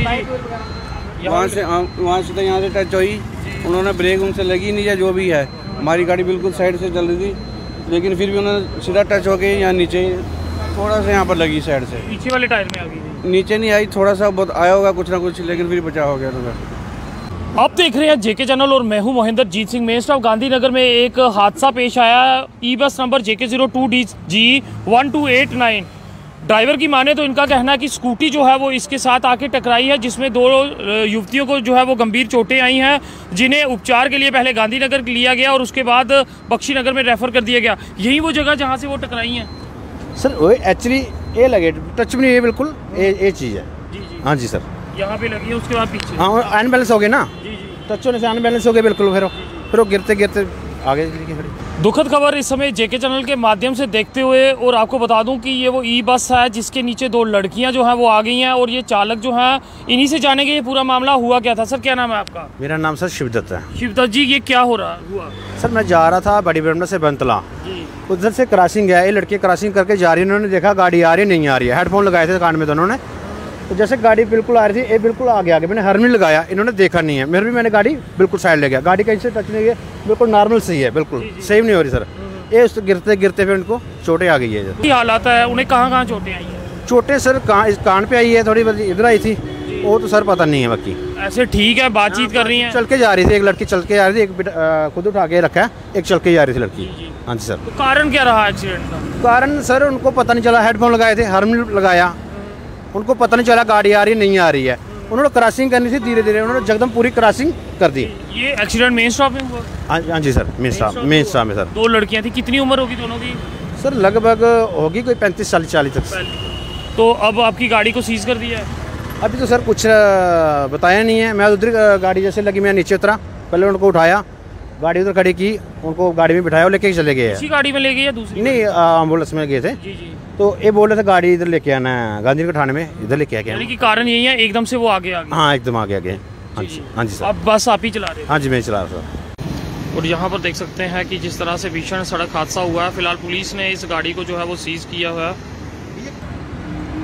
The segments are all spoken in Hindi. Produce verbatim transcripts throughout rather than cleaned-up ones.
वहाँ से वहाँ से तो यहाँ से टच हुई, उन्होंने ब्रेक उनसे लगी नहीं या जो भी है, हमारी गाड़ी बिल्कुल साइड से चल रही थी, लेकिन फिर भी उन्होंने सीधा टच हो गई यहाँ नीचे, थोड़ा सा यहाँ पर लगी साइड से, पीछे वाले टायर में आ गई, नीचे नहीं आई, थोड़ा सा बहुत आया होगा कुछ ना कुछ, लेकिन फिर बचाव हो गया। तो आप देख रहे हैं जेके चैनल और मैं हूं महेंद्रजीत सिंह। मेन स्टॉप गांधीनगर में एक हादसा पेश आया। E bus number JK zero two D G one two eight nine driver की माने तो इनका कहना है कि स्कूटी जो है वो इसके साथ आके टकराई है, जिसमें दो युवतियों को जो है वो गंभीर चोटें आई हैं, जिन्हें उपचार के लिए पहले गांधीनगर लिया गया और उसके बाद बख्शीनगर में रेफर कर दिया गया। यही वो जगह जहाँ से वो टकराई हैं सर। वो एक्चुअली ये लगे टच में, ये बिल्कुल ये चीज़ है। जी जी हाँ जी सर, यहाँ पे लगी है, उसके बाद पीछे। हाँ, अनबैलेंस हो गए ना, टचों से अनबैलेंस हो गए बिल्कुल, फिर फिर वो गिरते गिरते आगे। दुखद खबर इस समय जेके चैनल के माध्यम से देखते हुए, और आपको बता दूं कि ये वो ई बस है जिसके नीचे दो लड़कियां जो हैं वो आ गई हैं, और ये चालक जो हैं, इन्हीं से जानेंगे ये पूरा मामला हुआ क्या था। सर क्या नाम है आपका? मेरा नाम सर शिवदत्त है। शिवदत्त जी, ये क्या हो रहा हुआ? सर मैं जा रहा था बड़ी बरमडा से बंतला, उधर से क्रॉसिंग है, ये लड़के क्रॉसिंग करके जा रही है, उन्होंने देखा गाड़ी आ रही नहीं आ रही है, हेडफोन लगाए थे कान में दोनों ने, तो जैसे गाड़ी बिल्कुल आ रही थी, ये बिल्कुल आगे आगे, मैंने हॉर्न लगाया, इन्होंने देखा नहीं है, मेरे भी मैंने गाड़ी बिल्कुल साइड ले गया, गाड़ी कहीं से टच नहीं है, बिल्कुल नॉर्मल सही है, बिल्कुल सेम नहीं हो रही सर। ये उस गिरते गिरते फिर उनको चोटें आ गई है। क्या हालात है, उन्हें कहाँ कहाँ चोटें आई है? चोटें सर कान कान पे आई है, थोड़ी बहुत इधर आई थी, वो तो सर पता नहीं है बाकी। ऐसे ठीक है, बातचीत कर रही है, चल के जा रही थी, एक लड़की चल के जा रही थी, एक खुद उठा के रखा है, एक चल के जा रही थी लड़की। हाँ जी सर। कारण क्या रहा एक्सीडेंट का? कारण सर उनको पता नहीं चला, हेडफोन लगाए थे, हॉर्न लगाया, उनको पता नहीं चला गाड़ी आ रही नहीं आ रही है, उन्होंने क्रॉसिंग करनी थी धीरे धीरे, उन्होंने एकदम पूरी क्रॉसिंग कर दी। ये एक्सीडेंट मेन स्टॉप में हुआ? हाँ जी sir, main stop main stop में सर। दो लड़कियां थी, कितनी उम्र होगी दोनों की? सर लगभग होगी कोई पैंतीस चालीस चालीस तक। तो अब आपकी गाड़ी को सीज कर दिया है? अभी तो सर कुछ बताया नहीं है, मैं उधर गाड़ी जैसे लगी मैं नीचे उतरा, पहले उनको उठाया, गाड़ी उधर खड़ी की, उनको गाड़ी में बिठाया, लेके चले गए। इसी गाड़ी में ले गए या दूसरी? नहीं एम्बुलेंस में गए थे। जी जी। तो ये बोल रहे थे गाड़ी इधर लेके आना है, गांधीनगर थाने में इधर लेके आके आना। कारण यही है, एकदम से वो आगे आगे। हाँ एकदम आगे आगे। हाँ जी हाँ जी सर। अब बस आप ही चला रहे? हाँ जी मैं चला रहा था। और यहाँ पर देख सकते हैं कि जिस तरह से भीषण सड़क हादसा हुआ है, फिलहाल पुलिस ने इस गाड़ी को जो है वो सीज किया हुआ है।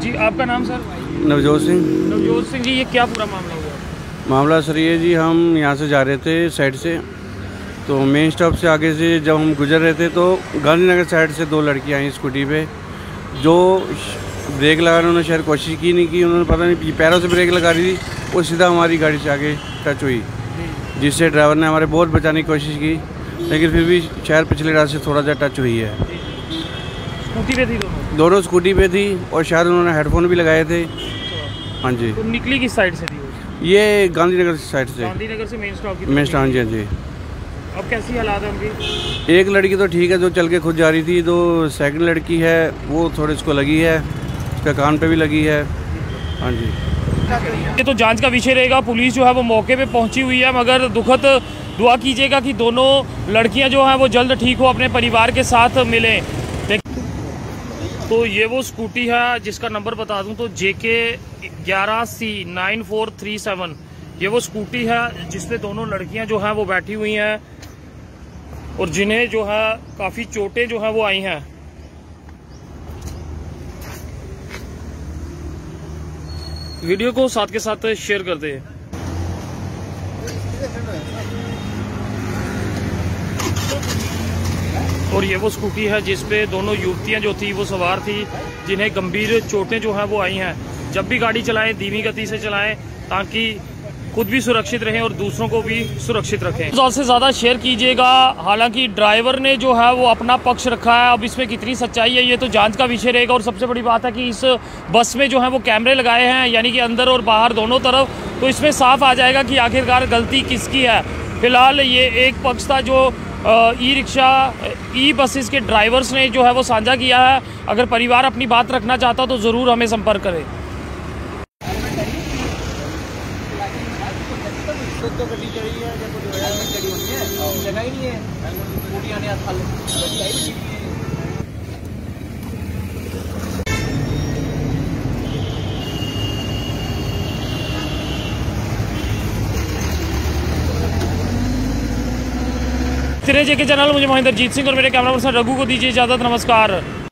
जी आपका नाम सर? नवजोत सिंह। नवजोत सिंह जी, ये क्या पूरा मामला हुआ? मामला सर ये जी, हम यहाँ से जा रहे थे साइड से, तो मेन स्टॉप से आगे से जब हम गुजर रहे थे तो गांधीनगर साइड से दो लड़कियाँ आई स्कूटी पे, जो ब्रेक लगाने उन्होंने शायद कोशिश की नहीं की, उन्होंने पता नहीं पैरों से ब्रेक लगा रही थी, वो सीधा हमारी गाड़ी से आगे टच हुई, जिससे ड्राइवर ने हमारे बहुत बचाने की कोशिश की, लेकिन फिर भी शायद पिछले रास्ते से थोड़ा सा टच हुई है। स्कूटी पे थी दोनों? दोनों स्कूटी पे थी, और शायद उन्होंने हेडफोन भी लगाए थे। हाँ जी। तो निकली किस साइड से थी? ये गांधीनगर साइड से। गांधीनगर से मेन स्टॉप? मेन स्टॉप जी। हाँ जी। अब कैसी हालात है उनकी? एक लड़की तो ठीक है जो चल के खुद जा रही थी, तो सेकंड लड़की है वो थोड़े इसको लगी है, उसका कान पे भी लगी है। हाँ जी। ये तो जांच का विषय रहेगा, पुलिस जो है वो मौके पे पहुंची हुई है, मगर दुखद दुआ कीजिएगा कि दोनों लड़कियां जो हैं वो जल्द ठीक हो, अपने परिवार के साथ मिलें। तो ये वो स्कूटी है जिसका नंबर बता दूँ तो जेके ग्यारह C nine four three seven ये वो स्कूटी है जिसपे दोनों लड़कियाँ जो हैं वो बैठी हुई हैं, और जिन्हें जो है काफी चोटें जो है वो आई हैं। वीडियो को साथ के साथ शेयर कर दे। और ये वो स्कूटी है जिसपे दोनों युवतियां जो थी वो सवार थी, जिन्हें गंभीर चोटें जो है वो आई हैं। जब भी गाड़ी चलाएं धीमी गति से चलाएं, ताकि खुद भी सुरक्षित रहें और दूसरों को भी सुरक्षित रखें। ज़्यादा से ज़्यादा शेयर कीजिएगा। हालांकि ड्राइवर ने जो है वो अपना पक्ष रखा है, अब इसमें कितनी सच्चाई है ये तो जांच का विषय रहेगा। और सबसे बड़ी बात है कि इस बस में जो है वो कैमरे लगाए हैं, यानी कि अंदर और बाहर दोनों तरफ, तो इसमें साफ आ जाएगा कि आखिरकार गलती किसकी है। फिलहाल ये एक पक्ष था जो ई रिक्शा ई बसेस के ड्राइवर्स ने जो है वो साझा किया है। अगर परिवार अपनी बात रखना चाहता तो ज़रूर हमें संपर्क करें। तो गड्डी चढ़ी है, जब कोई हेलमेट चढ़ी होती है जगह ही नहीं है, स्कूटी आने हाथ गड्डी आई नहीं है। जेके चैनल मुझे महेंद्रजीत सिंह और मेरे कैमरा पर्सन रघु को दीजिए इजाजत। नमस्कार।